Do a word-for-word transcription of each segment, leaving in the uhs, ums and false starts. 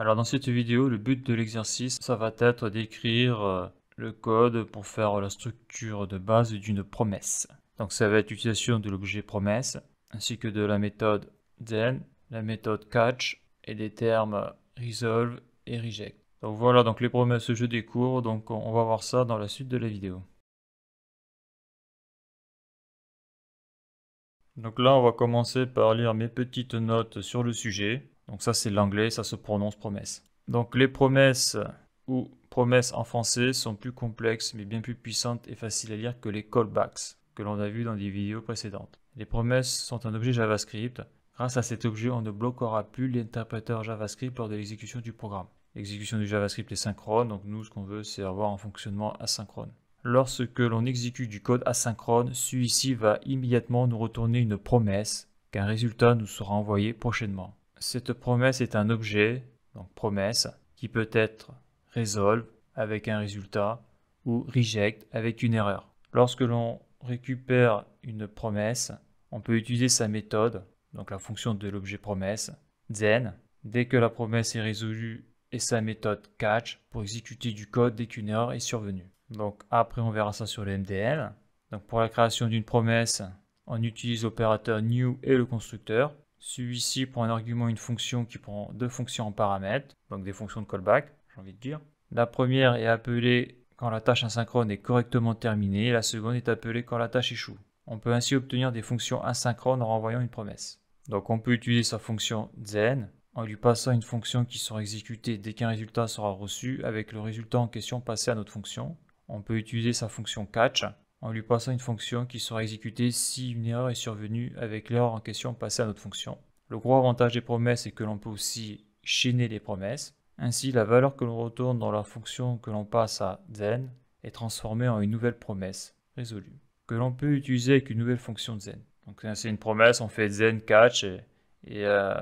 Alors dans cette vidéo, le but de l'exercice, ça va être d'écrire le code pour faire la structure de base d'une promesse. Donc ça va être l'utilisation de l'objet promesse, ainsi que de la méthode then, la méthode catch et des termes resolve et reject. Donc voilà, donc les promesses je découvre, donc on va voir ça dans la suite de la vidéo. Donc là on va commencer par lire mes petites notes sur le sujet. Donc ça c'est l'anglais, ça se prononce promesse. Donc les promesses ou promesses en français sont plus complexes mais bien plus puissantes et faciles à lire que les callbacks que l'on a vu dans des vidéos précédentes. Les promesses sont un objet JavaScript. Grâce à cet objet, on ne bloquera plus l'interpréteur JavaScript lors de l'exécution du programme. L'exécution du JavaScript est synchrone, donc nous ce qu'on veut c'est avoir un fonctionnement asynchrone. Lorsque l'on exécute du code asynchrone, celui-ci va immédiatement nous retourner une promesse qu'un résultat nous sera envoyé prochainement. Cette promesse est un objet, donc promesse, qui peut être resolve avec un résultat ou reject avec une erreur. Lorsque l'on récupère une promesse, on peut utiliser sa méthode, donc la fonction de l'objet promesse, then, dès que la promesse est résolue, et sa méthode catch pour exécuter du code dès qu'une erreur est survenue. Donc après on verra ça sur le M D L. Donc pour la création d'une promesse, on utilise l'opérateur new et le constructeur. Celui-ci prend un argument, une fonction qui prend deux fonctions en paramètres, donc des fonctions de callback, j'ai envie de dire. La première est appelée quand la tâche asynchrone est correctement terminée, et la seconde est appelée quand la tâche échoue. On peut ainsi obtenir des fonctions asynchrones en renvoyant une promesse. Donc on peut utiliser sa fonction then, en lui passant une fonction qui sera exécutée dès qu'un résultat sera reçu, avec le résultat en question passé à notre fonction. On peut utiliser sa fonction catch, en lui passant une fonction qui sera exécutée si une erreur est survenue avec l'erreur en question passée à notre fonction. Le gros avantage des promesses est que l'on peut aussi chaîner les promesses. Ainsi, la valeur que l'on retourne dans la fonction que l'on passe à then est transformée en une nouvelle promesse résolue, que l'on peut utiliser avec une nouvelle fonction then. Donc c'est une promesse, on fait then catch et, et euh,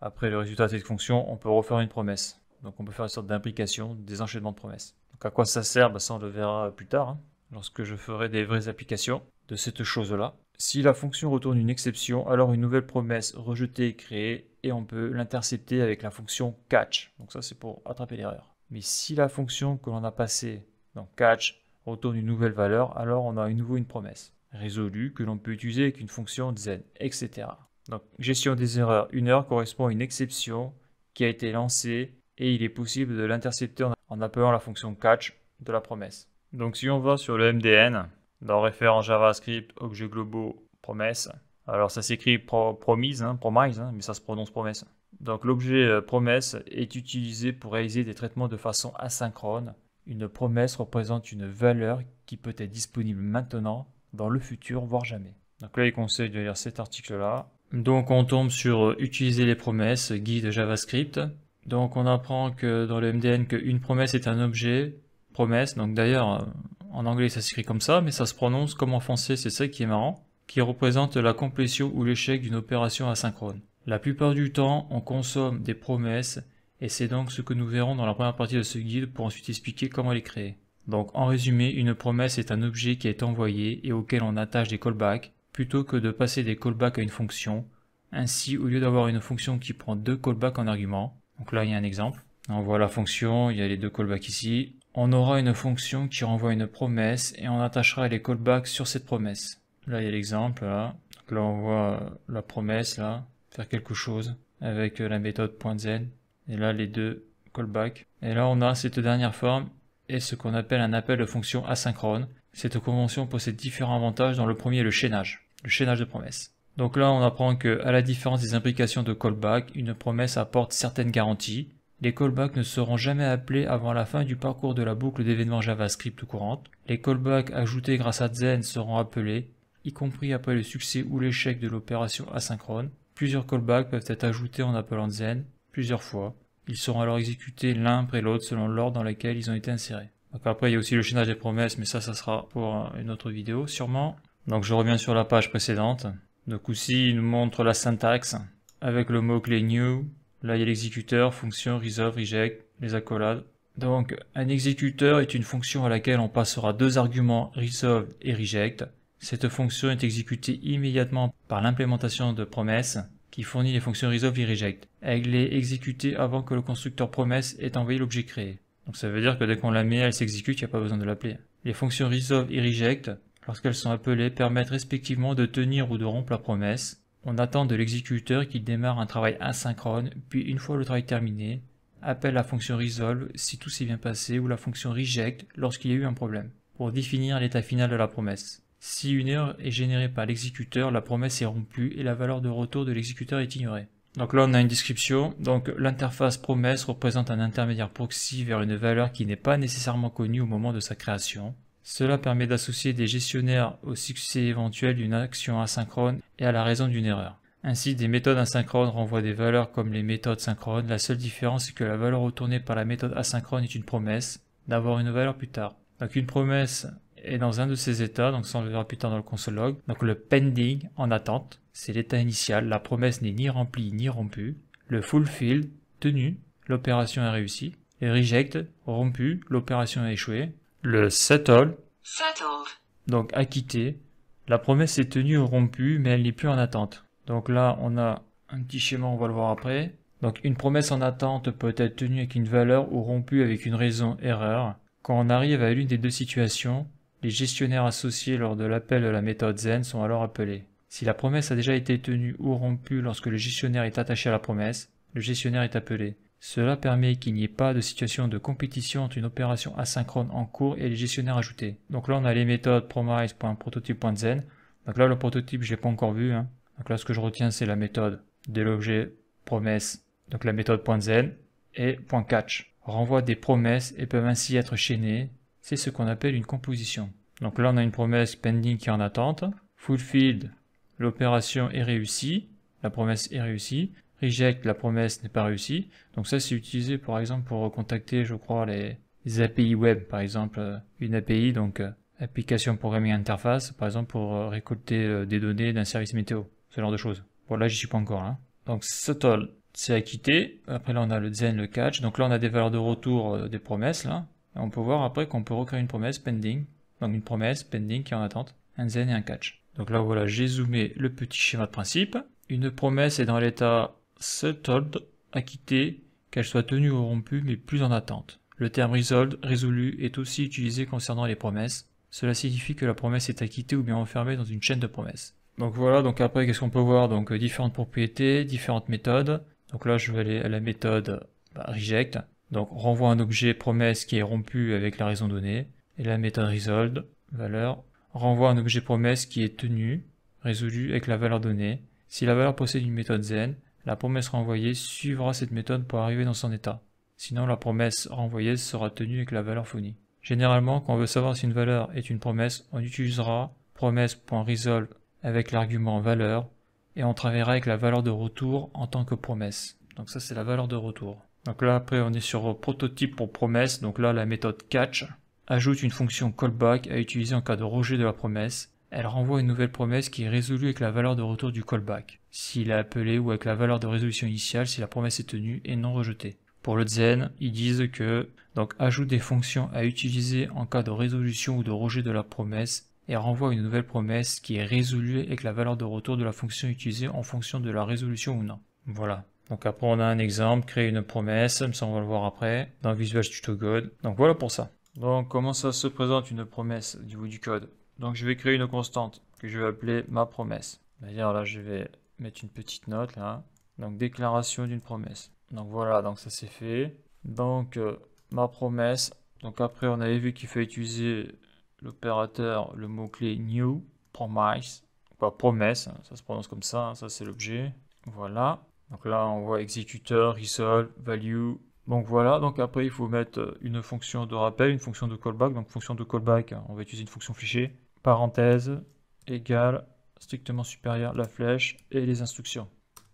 après le résultat de cette fonction, on peut refaire une promesse. Donc on peut faire une sorte d'imbrication, des enchaînements de promesses. Donc à quoi ça sert? Bah ça on le verra plus tard, hein, lorsque je ferai des vraies applications de cette chose-là. Si la fonction retourne une exception, alors une nouvelle promesse rejetée est créée et on peut l'intercepter avec la fonction catch. Donc ça c'est pour attraper l'erreur. Mais si la fonction que l'on a passée dans catch retourne une nouvelle valeur, alors on a à nouveau une promesse résolue que l'on peut utiliser avec une fonction then, et cetera. Donc gestion des erreurs, une erreur correspond à une exception qui a été lancée et il est possible de l'intercepter en appelant la fonction catch de la promesse. Donc si on va sur le M D N, dans référent JavaScript, objets globaux, promesse, alors ça s'écrit pro promise, hein, promise hein, mais ça se prononce promesse. Donc l'objet euh, promesse est utilisé pour réaliser des traitements de façon asynchrone. Une promesse représente une valeur qui peut être disponible maintenant, dans le futur, voire jamais. Donc là il conseille de lire cet article-là. Donc on tombe sur « Utiliser les promesses », guide JavaScript. Donc on apprend que dans le M D N qu'une promesse est un objet, promesse, donc d'ailleurs en anglais ça s'écrit comme ça, mais ça se prononce comme en français, c'est ça qui est marrant, qui représente la complétion ou l'échec d'une opération asynchrone. La plupart du temps on consomme des promesses et c'est donc ce que nous verrons dans la première partie de ce guide pour ensuite expliquer comment les créer. Donc en résumé, une promesse est un objet qui est envoyé et auquel on attache des callbacks, plutôt que de passer des callbacks à une fonction. Ainsi, au lieu d'avoir une fonction qui prend deux callbacks en argument, donc là il y a un exemple, on voit la fonction, il y a les deux callbacks ici, on aura une fonction qui renvoie une promesse et on attachera les callbacks sur cette promesse. Là il y a l'exemple, là. Donc là on voit la promesse, là, faire quelque chose avec la méthode .zen, et là les deux callbacks. Et là on a cette dernière forme et ce qu'on appelle un appel de fonction asynchrone. Cette convention possède différents avantages, dont le premier est le chaînage. Le chaînage de promesses. Donc là, on apprend que, à la différence des implications de callback, une promesse apporte certaines garanties. Les callbacks ne seront jamais appelés avant la fin du parcours de la boucle d'événements JavaScript courante. Les callbacks ajoutés grâce à then seront appelés, y compris après le succès ou l'échec de l'opération asynchrone. Plusieurs callbacks peuvent être ajoutés en appelant then plusieurs fois. Ils seront alors exécutés l'un après l'autre selon l'ordre dans lequel ils ont été insérés. Donc après, il y a aussi le chaînage des promesses, mais ça, ça sera pour une autre vidéo sûrement. Donc je reviens sur la page précédente. Donc aussi, il nous montre la syntaxe avec le mot-clé new. Là, il y a l'exécuteur, fonction, resolve, reject, les accolades. Donc, un exécuteur est une fonction à laquelle on passera deux arguments, resolve et reject. Cette fonction est exécutée immédiatement par l'implémentation de promesses, qui fournit les fonctions resolve et reject. Elle est exécutée avant que le constructeur Promise ait envoyé l'objet créé. Donc ça veut dire que dès qu'on la met, elle s'exécute, il n'y a pas besoin de l'appeler. Les fonctions resolve et reject, lorsqu'elles sont appelées, permettent respectivement de tenir ou de rompre la promesse. On attend de l'exécuteur qu'il démarre un travail asynchrone, puis une fois le travail terminé, appelle la fonction resolve si tout s'est bien passé ou la fonction reject lorsqu'il y a eu un problème, pour définir l'état final de la promesse. Si une erreur est générée par l'exécuteur, la promesse est rompue et la valeur de retour de l'exécuteur est ignorée. Donc là on a une description, donc l'interface promesse représente un intermédiaire proxy vers une valeur qui n'est pas nécessairement connue au moment de sa création. Cela permet d'associer des gestionnaires au succès éventuel d'une action asynchrone et à la raison d'une erreur. Ainsi, des méthodes asynchrones renvoient des valeurs comme les méthodes synchrones. La seule différence est que la valeur retournée par la méthode asynchrone est une promesse d'avoir une valeur plus tard. Donc une promesse est dans un de ces états, donc ça on le verra plus tard dans le console log. Donc le pending, en attente, c'est l'état initial, la promesse n'est ni remplie ni rompue. Le fulfilled, tenu, l'opération est réussie. Le reject, rompu, l'opération a échoué. Le settle, settled, donc acquitté, la promesse est tenue ou rompue mais elle n'est plus en attente. Donc là on a un petit schéma, on va le voir après. Donc une promesse en attente peut être tenue avec une valeur ou rompue avec une raison erreur. Quand on arrive à l'une des deux situations, les gestionnaires associés lors de l'appel de la méthode zen sont alors appelés. Si la promesse a déjà été tenue ou rompue lorsque le gestionnaire est attaché à la promesse, le gestionnaire est appelé. Cela permet qu'il n'y ait pas de situation de compétition entre une opération asynchrone en cours et les gestionnaires ajoutés. Donc là on a les méthodes promise.prototype.zen. Donc là le prototype je l'ai pas encore vu. Hein. Donc là ce que je retiens c'est la méthode de l'objet promesse. Donc la méthode .zen et .catch. Renvoie des promesses et peuvent ainsi être chaînées. C'est ce qu'on appelle une composition. Donc là on a une promesse pending qui est en attente. Fulfilled, l'opération est réussie. La promesse est réussie. Reject, la promesse n'est pas réussie. Donc ça c'est utilisé par exemple pour contacter je crois les, les A P I web, par exemple une A P I, donc application programming interface, par exemple pour récolter des données d'un service météo, ce genre de choses. Bon là j'y suis pas encore hein. Donc settle, c'est acquitté. Après là on a le zen, le catch, donc là on a des valeurs de retour des promesses là. Et on peut voir après qu'on peut recréer une promesse pending, donc une promesse pending qui est en attente, un zen et un catch. Donc là voilà, j'ai zoomé le petit schéma de principe. Une promesse est dans l'état settled, acquitté, qu'elle soit tenue ou rompue, mais plus en attente. Le terme resolved, résolu, est aussi utilisé concernant les promesses. Cela signifie que la promesse est acquittée ou bien enfermée dans une chaîne de promesses. Donc voilà, donc après, qu'est-ce qu'on peut voir? Donc différentes propriétés, différentes méthodes. Donc là, je vais aller à la méthode bah, reject. Donc renvoie un objet promesse qui est rompu avec la raison donnée. Et la méthode resolved, valeur, renvoie un objet promesse qui est tenu, résolu avec la valeur donnée. Si la valeur possède une méthode zen, la promesse renvoyée suivra cette méthode pour arriver dans son état. Sinon, la promesse renvoyée sera tenue avec la valeur fournie. Généralement, quand on veut savoir si une valeur est une promesse, on utilisera promesse.resolve avec l'argument valeur et on travaillera avec la valeur de retour en tant que promesse. Donc ça, c'est la valeur de retour. Donc là, après, on est sur prototype pour promesse. Donc là, la méthode catch ajoute une fonction callback à utiliser en cas de rejet de la promesse. Elle renvoie une nouvelle promesse qui est résolue avec la valeur de retour du callback, s'il est appelé ou avec la valeur de résolution initiale si la promesse est tenue et non rejetée. Pour le zen, ils disent que donc ajoute des fonctions à utiliser en cas de résolution ou de rejet de la promesse et renvoie une nouvelle promesse qui est résolue avec la valeur de retour de la fonction utilisée en fonction de la résolution ou non. Voilà. Donc après on a un exemple, créer une promesse, ça on va le voir après, dans Visual Studio Code. Donc voilà pour ça. Donc comment ça se présente une promesse au niveau du code? Donc je vais créer une constante que je vais appeler ma promesse. D'ailleurs là je vais mettre une petite note là. Donc déclaration d'une promesse. Donc voilà, donc ça c'est fait. Donc euh, ma promesse. Donc après on avait vu qu'il faut utiliser l'opérateur, le mot-clé new promise. Pas promesse, ça se prononce comme ça, hein, ça c'est l'objet. Voilà. Donc là on voit exécuteur, resolve, value. Donc voilà, donc après il faut mettre une fonction de rappel, une fonction de callback. Donc fonction de callback, on va utiliser une fonction fléchée. Parenthèse égale strictement supérieure la flèche et les instructions.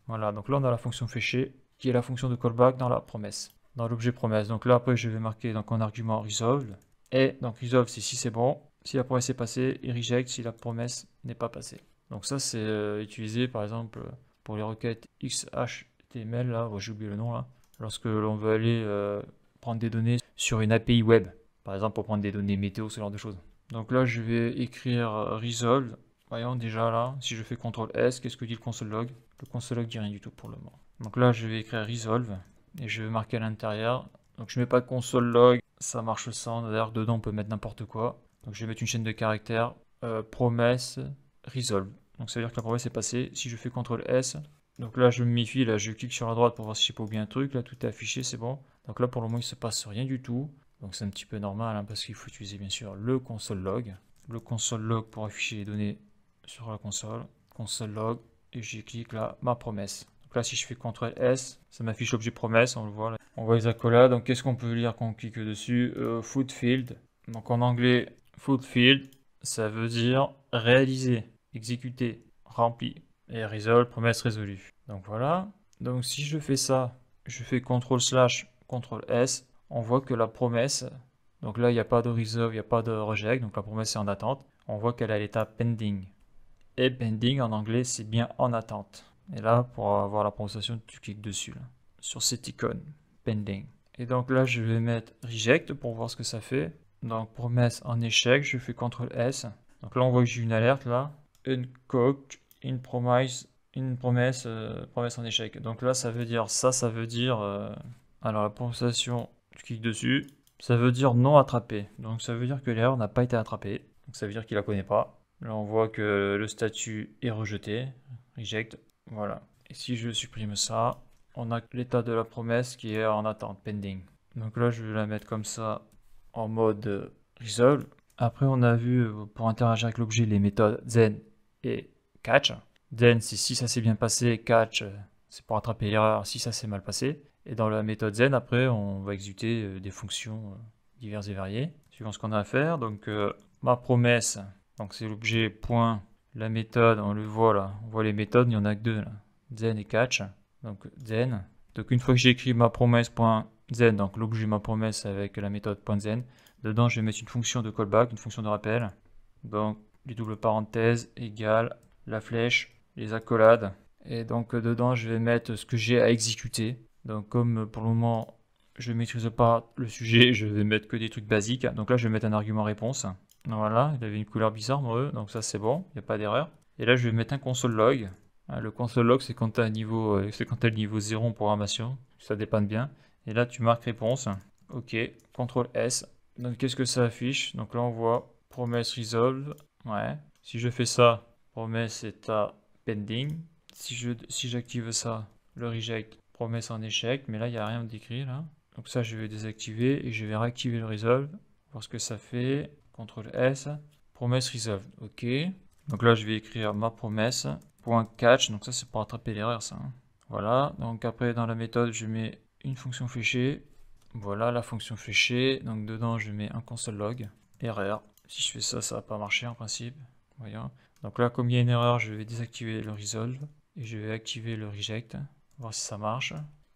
Voilà, donc là on a la fonction fléchée qui est la fonction de callback dans la promesse, dans l'objet promesse. Donc là après je vais marquer donc en argument resolve et donc resolve c'est si c'est bon, si la promesse est passée, et reject si la promesse n'est pas passée. Donc ça c'est euh, utilisé par exemple pour les requêtes X H T M L là, oh, j'ai oublié le nom là, lorsque l'on veut aller euh, prendre des données sur une A P I web, par exemple pour prendre des données météo, ce genre de choses. Donc là, je vais écrire resolve Voyons déjà là, si je fais contrôle S, qu'est-ce que dit le console log? Le console log dit rien du tout pour le moment. Donc là, je vais écrire resolve et je vais marquer à l'intérieur. Donc je mets pas console log, ça marche sans. D'ailleurs, dedans, on peut mettre n'importe quoi. Donc je vais mettre une chaîne de caractères, euh, promesse, resolve. Donc ça veut dire que la promesse est passée. Si je fais contrôle S, donc là, je me méfie, là, je clique sur la droite pour voir si j'ai pas oublié un truc. Là, tout est affiché, c'est bon. Donc là, pour le moment, il se passe rien du tout. Donc c'est un petit peu normal hein, parce qu'il faut utiliser bien sûr le console log. Le console log pour afficher les données sur la console. Console log, et j'y clique là, ma promesse. Donc là, si je fais contrôle S, ça m'affiche l'objet promesse, on le voit là. On voit les accolades. Donc qu'est-ce qu'on peut lire quand on clique dessus? euh, Food field. Donc en anglais, food field, ça veut dire réaliser, exécuter, rempli. Et resolve, promesse résolue. Donc voilà. Donc si je fais ça, je fais contrôle slash contrôle S, on voit que la promesse, donc là il n'y a pas de resolve, il n'y a pas de reject, donc la promesse est en attente. On voit qu'elle est à l'état pending. Et pending en anglais c'est bien en attente. Et là pour avoir la prononciation, tu cliques dessus, là, sur cette icône, pending. Et donc là je vais mettre reject pour voir ce que ça fait. Donc promesse en échec, je fais contrôle S. Donc là on voit que j'ai une alerte là, une coque. Une promise, une promesse, euh, promesse en échec. Donc là, ça veut dire ça, ça veut dire... Euh, alors la prononciation, tu cliques dessus, ça veut dire non attrapé. Donc ça veut dire que l'erreur n'a pas été attrapée. Donc ça veut dire qu'il la connaît pas. Là, on voit que le statut est rejeté, reject, voilà. Et si je supprime ça, on a l'état de la promesse qui est en attente, pending. Donc là, je vais la mettre comme ça, en mode resolve. Après, on a vu, pour interagir avec l'objet, les méthodes then et catch. Then, c'est si ça s'est bien passé, catch, c'est pour attraper l'erreur si ça s'est mal passé. Et dans la méthode then, après, on va exécuter des fonctions diverses et variées, suivant ce qu'on a à faire. Donc, euh, ma promesse, donc c'est l'objet point, la méthode, on le voit là, on voit les méthodes, il n'y en a que deux, là. Then et catch. Donc, then. Donc, une fois que j'ai écrit ma promesse point then, donc l'objet ma promesse avec la méthode point then, dedans, je vais mettre une fonction de callback, une fonction de rappel. Donc, les doubles parenthèses égale la flèche, les accolades, et donc dedans je vais mettre ce que j'ai à exécuter. Donc comme pour le moment je maîtrise pas le sujet, je vais mettre que des trucs basiques. Donc là je vais mettre un argument réponse, voilà, il avait une couleur bizarre moi, donc ça c'est bon, il n'y a pas d'erreur. Et là je vais mettre un console log. Le console log c'est quand tu as un niveau, c'est quand tu as le niveau zéro en programmation, ça dépanne bien. Et là tu marques réponse, ok, contrôle S. Donc qu'est-ce que ça affiche? Donc là on voit promesse resolve, ouais, si je fais ça, promesse est à pending. Si je si j'active ça, le reject, promesse en échec, mais là il n'y a rien d'écrit là. Donc ça je vais désactiver et je vais réactiver le resolve, voir ce que ça fait. contrôle S, promesse resolve, ok. Donc là je vais écrire ma promesse, point catch, donc ça c'est pour attraper l'erreur ça. Hein. Voilà, donc après dans la méthode je mets une fonction fléchée, voilà la fonction fléchée, donc dedans je mets un console log, erreur. Si je fais ça, ça va pas marcher en principe, voyons. Donc là, comme il y a une erreur, je vais désactiver le resolve et je vais activer le reject, voir si ça marche.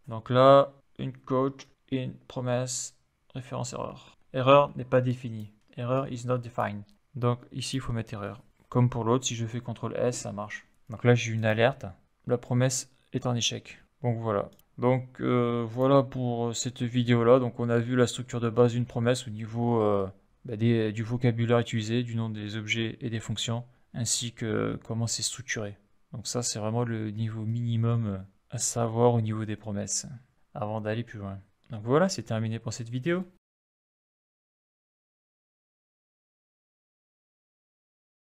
Donc là, une coach, une promesse, référence erreur. Erreur n'est pas définie. Error is not defined. Donc ici, il faut mettre erreur. Comme pour l'autre, si je fais contrôle S, ça marche. Donc là, j'ai une alerte. La promesse est en échec. Donc voilà. Donc euh, voilà pour cette vidéo-là. Donc on a vu la structure de base d'une promesse au niveau euh, bah, des, du vocabulaire utilisé, du nom des objets et des fonctions, ainsi que comment c'est structuré. Donc ça c'est vraiment le niveau minimum à savoir au niveau des promesses, avant d'aller plus loin. Donc voilà, c'est terminé pour cette vidéo.